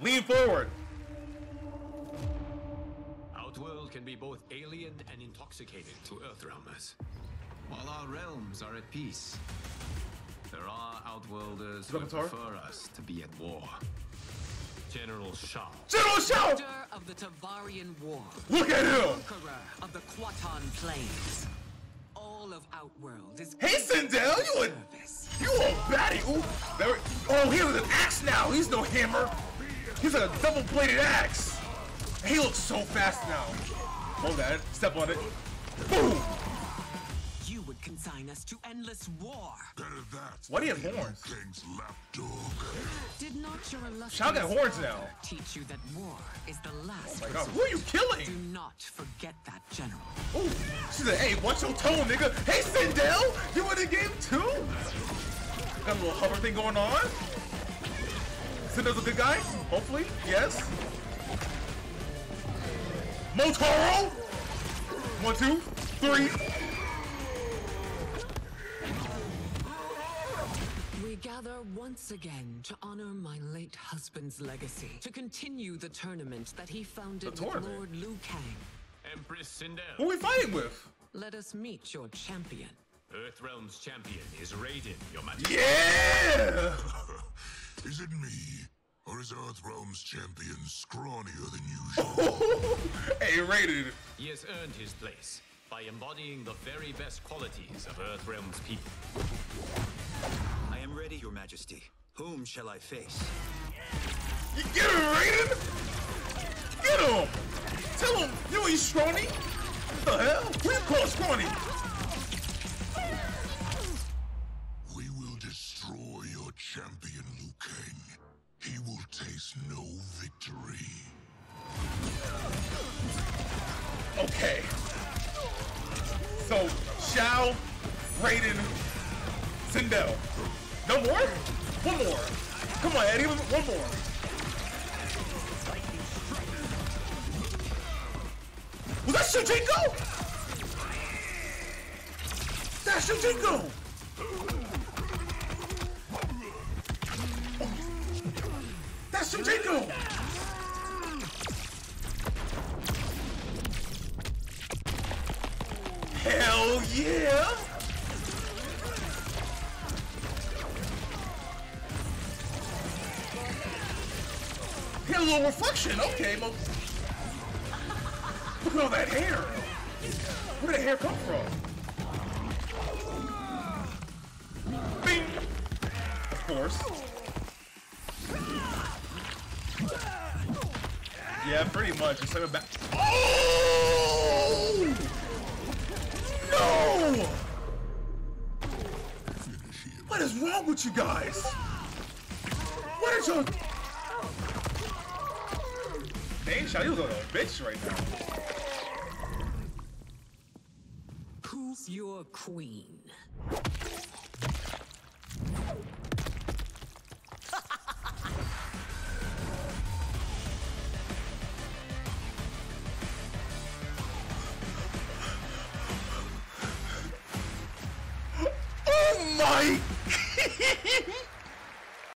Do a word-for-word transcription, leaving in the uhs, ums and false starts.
Lean forward. Outworld can be both alien and intoxicated to Earthrealmers. While our realms are at peace, there are Outworlders who prefer us to be at war. General Shao. General Shao! Leader of the Tavarian War. Look at him! Conqueror of the Quaton Plains. All of Outworld is... Hey, Sindel! You a... You a baddie! Ooh, there, oh, he's an axe now! He's no hammer! He's like a double-bladed axe! He looks so fast now! Hold that. Step on it. Boom! You would consign us to endless war. Better that. Why do you have horns? King's lapdog. Did not your Shao got horns now. Teach you that war is the last. Oh my God. Who are you killing? Do not forget that, General. Oh, she said, "Hey, watch your tone, nigga." Hey, Sindel, you in the game too? Got a little hover thing going on. Sindel's a good guy. Hopefully, yes. Motaro. One, two, three. Gather once again to honor my late husband's legacy, to continue the tournament that he founded with Lord Liu Kang. Empress Sindel. Who are we fighting with? Let us meet your champion. Earthrealm's champion is Raiden, your majesty. Yeah! Is it me? Or is Earthrealm's champion scrawnier than usual? Hey, Raiden. He has earned his place by embodying the very best qualities of Earthrealm's people. Ready, Your Majesty. Whom shall I face? You get him, Raiden! Get him! Tell him you ain't scrawny! What the hell? Who you call scrawny? We will destroy your champion, Liu Kang. He will taste no victory. Okay. So, Shao, Raiden, Sindel. No more? One more. Come on, Eddie. One more. Was that Shujinko? That's Shujinko! That's Shujinko! Hell yeah! A little reflection, okay, but look at all that hair. Where did the hair come from? Bing! Of course. Yeah, pretty much. It's like a back. Oh! No! What is wrong with you guys? What is your... Dang, Shao, you look like a bitch right now. Who's your queen? Oh my!